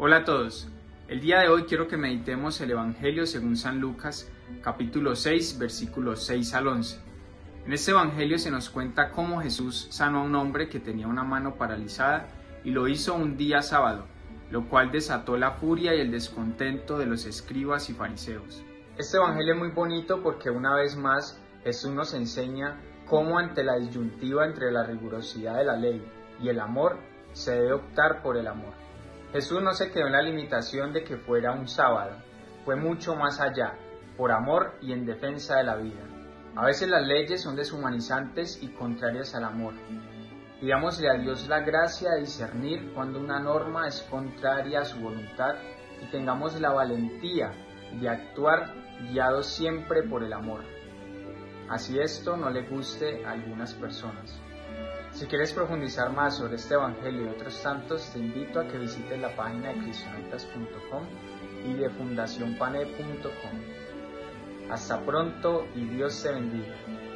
Hola a todos, el día de hoy quiero que meditemos el Evangelio según San Lucas, capítulo 6, versículos 6 al 11. En este Evangelio se nos cuenta cómo Jesús sanó a un hombre que tenía una mano paralizada y lo hizo un día sábado, lo cual desató la furia y el descontento de los escribas y fariseos. Este Evangelio es muy bonito porque una vez más Jesús nos enseña cómo ante la disyuntiva entre la rigurosidad de la ley y el amor, se debe optar por el amor. Jesús no se quedó en la limitación de que fuera un sábado, fue mucho más allá, por amor y en defensa de la vida. A veces las leyes son deshumanizantes y contrarias al amor. Pidámosle a Dios la gracia de discernir cuando una norma es contraria a su voluntad y tengamos la valentía de actuar guiados siempre por el amor. Así esto no le guste a algunas personas. Si quieres profundizar más sobre este evangelio y otros tantos, te invito a que visites la página de cristonautas.com y de fundacionpane.com. Hasta pronto y Dios te bendiga.